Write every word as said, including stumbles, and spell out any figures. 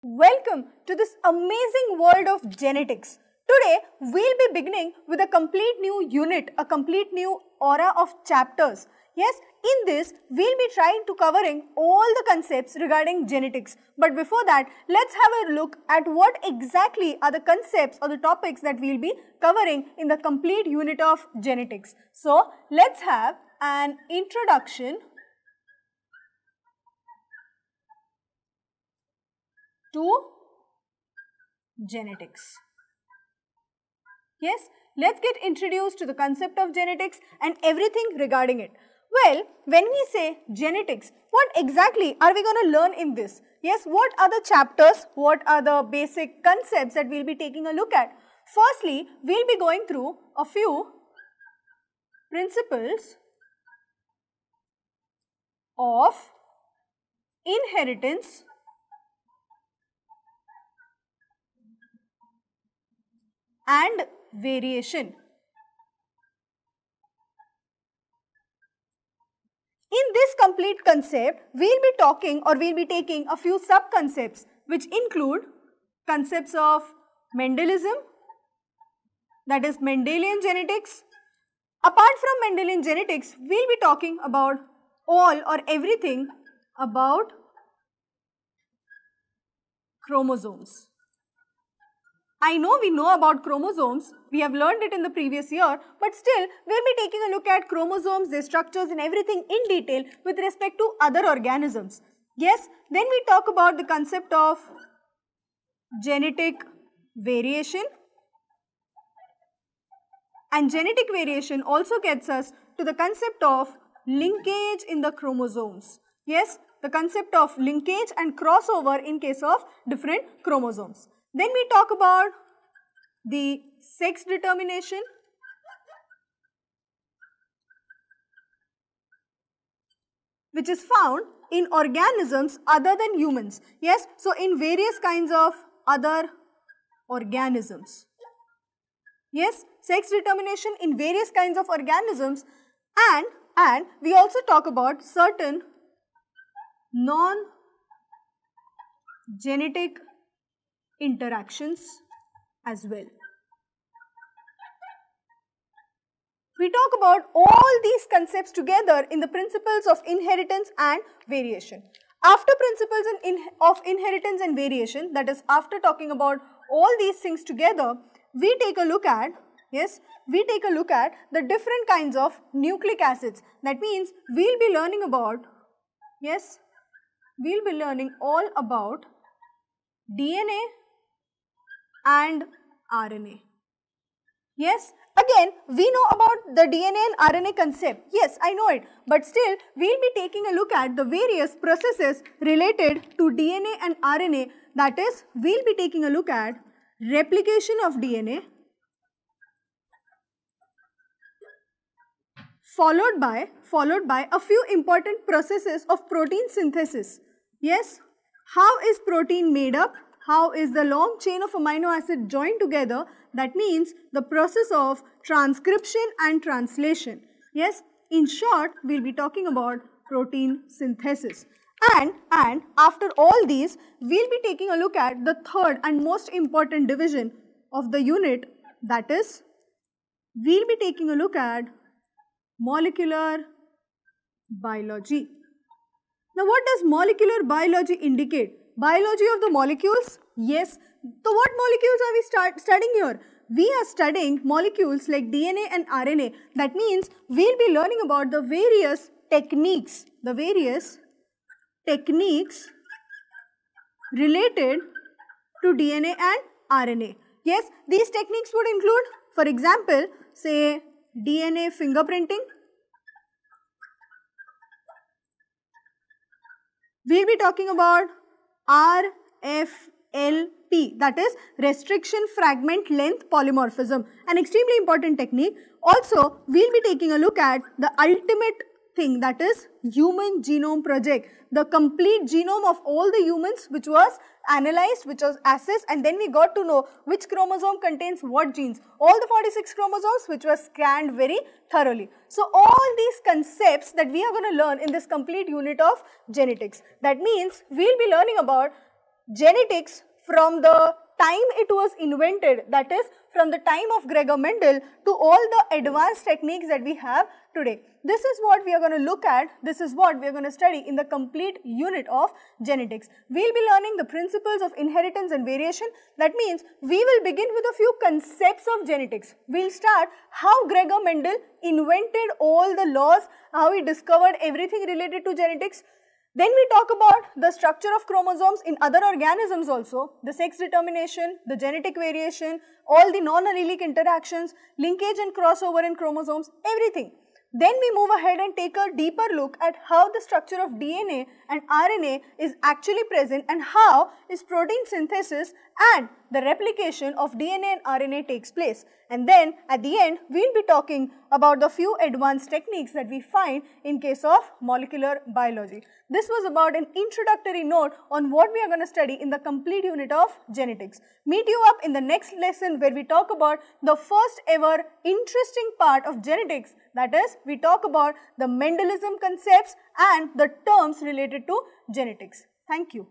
Welcome to this amazing world of genetics. Today, we'll be beginning with a complete new unit, a complete new aura of chapters. Yes, in this, we'll be trying to covering all the concepts regarding genetics. But before that, let's have a look at what exactly are the concepts or the topics that we'll be covering in the complete unit of genetics. So, let's have an introduction to genetics. Yes, let's get introduced to the concept of genetics and everything regarding it. Well, when we say genetics, what exactly are we going to learn in this? Yes, what are the chapters, what are the basic concepts that we'll be taking a look at? Firstly, we'll be going through a few principles of inheritance and variation. In this complete concept, we'll be talking or we'll be taking a few sub-concepts which include concepts of Mendelism, that is Mendelian genetics. Apart from Mendelian genetics, we'll be talking about all or everything about chromosomes. I know we know about chromosomes, we have learned it in the previous year, but still we will be taking a look at chromosomes, their structures and everything in detail with respect to other organisms. Yes, then we talk about the concept of genetic variation, and genetic variation also gets us to the concept of linkage in the chromosomes. Yes, the concept of linkage and crossover in case of different chromosomes. Then we talk about the sex determination, which is found in organisms other than humans. Yes, so in various kinds of other organisms. Yes, sex determination in various kinds of organisms, and, and we also talk about certain non-genetic interactions as well. We talk about all these concepts together in the principles of inheritance and variation. After principles in, in, of inheritance and variation, that is after talking about all these things together, we take a look at, yes, we take a look at the different kinds of nucleic acids. That means we'll be learning about, yes, we'll be learning all about D N A and R N A. Yes, again we know about the D N A and R N A concept. Yes, I know it, but still we will be taking a look at the various processes related to D N A and R N A. That is, we will be taking a look at replication of D N A followed by, followed by a few important processes of protein synthesis. Yes, how is protein made up? How is the long chain of amino acid joined together? That means the process of transcription and translation. Yes, in short, we will be talking about protein synthesis. And, and after all these, we will be taking a look at the third and most important division of the unit. That is, we will be taking a look at molecular biology. Now, what does molecular biology indicate? Biology of the molecules? Yes. So, what molecules are we start studying here? We are studying molecules like D N A and R N A. That means, we will be learning about the various techniques, the various techniques related to D N A and R N A. Yes, these techniques would include, for example, say D N A fingerprinting. We will be talking about R F L P, that is Restriction Fragment Length Polymorphism, an extremely important technique. Also, we will be taking a look at the ultimate thing, that is Human Genome Project, the complete genome of all the humans which was analyzed, which was assessed, and then we got to know which chromosome contains what genes, all the forty-six chromosomes which were scanned very thoroughly. So, all these concepts that we are going to learn in this complete unit of genetics. That means, we will be learning about genetics from the time it was invented, that is from the time of Gregor Mendel to all the advanced techniques that we have today. This is what we are going to look at, this is what we are going to study in the complete unit of genetics. We will be learning the principles of inheritance and variation. That means we will begin with a few concepts of genetics. We will start how Gregor Mendel invented all the laws, how he discovered everything related to genetics. Then we talk about the structure of chromosomes in other organisms also, the sex determination, the genetic variation, all the non-allelic interactions, linkage and crossover in chromosomes, everything. Then we move ahead and take a deeper look at how the structure of D N A and R N A is actually present and how is protein synthesis and the replication of D N A and R N A takes place. And then at the end, we will be talking about the few advanced techniques that we find in case of molecular biology. This was about an introductory note on what we are going to study in the complete unit of genetics. Meet you up in the next lesson where we talk about the first ever interesting part of genetics, that is, we talk about the Mendelism concepts and the terms related to genetics. Thank you.